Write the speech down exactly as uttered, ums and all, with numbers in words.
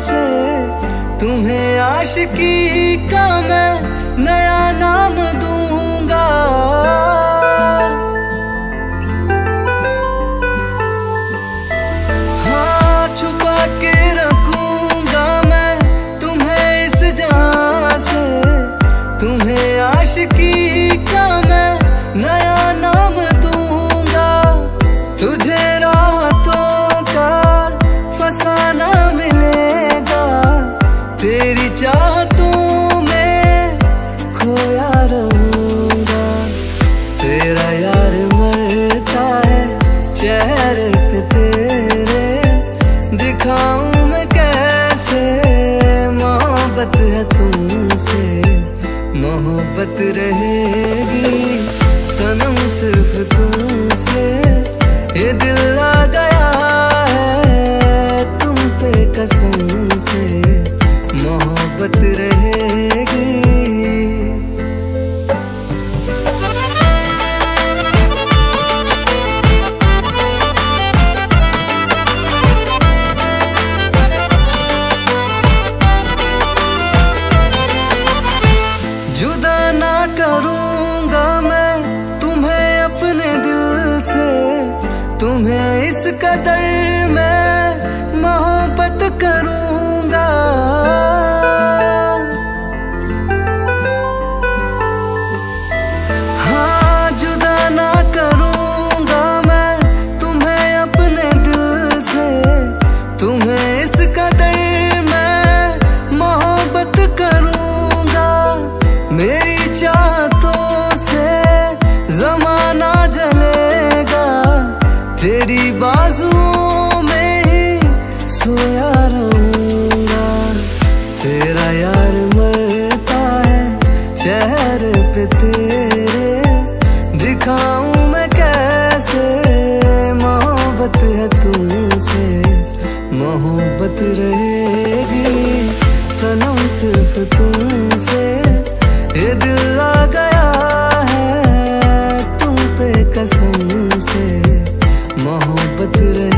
से तुम्हें आशिकी का मैं नया नाम दूंगा। हाँ, छुपा के रखूंगा मैं तुम्हें इस जहां से, तुम्हें आशिकी का मैं नया नाम दूंगा। तुझे तेरी चाहतों में खोया रहूंगा। तेरा यार मरता है चेहरे पे तेरे, दिखाऊं मैं कैसे मोहब्बत है तुमसे। मोहब्बत रहेगी सनम सिर्फ तुमसे, ये दिल लग गया है तुम पे कसम से। मोहब्बत रहेगी जुदा ना करूंगा मैं तुम्हें अपने दिल से, तुम्हें इस कदर मैं मोहब्बत करूंगा। तेरी बाजुओं में ही सोया रहूंगा। तेरा यार मरता है चेहरे पे तेरे, दिखाऊं मैं कैसे मोहब्बत है तुमसे। मोहब्बत रहेगी सनम सिर्फ तुमसे, ये दिल लग गया है तुम पे कसम से। मोहब्बत रहे